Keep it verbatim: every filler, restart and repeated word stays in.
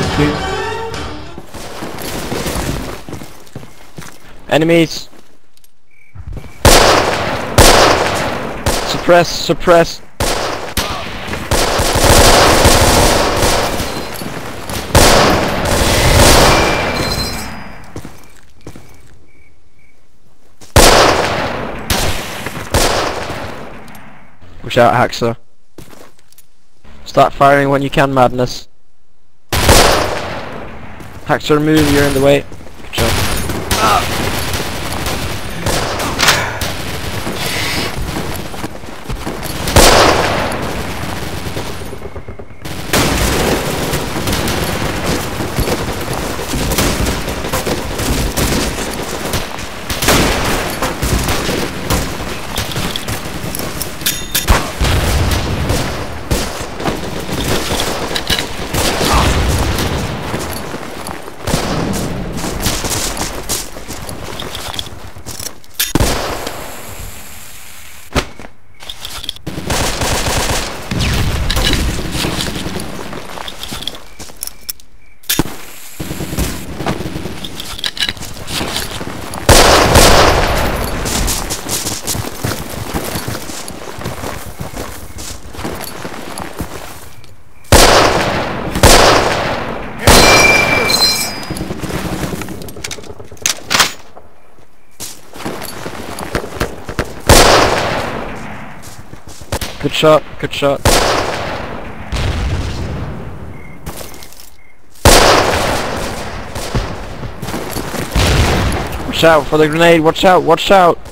us, dude. Enemies. Suppress, suppress. Push out, Haxor. Start firing when you can, Madness. Haxor, move, you're in the way. Good job. Good shot, good shot. Watch out for the grenade, watch out, watch out!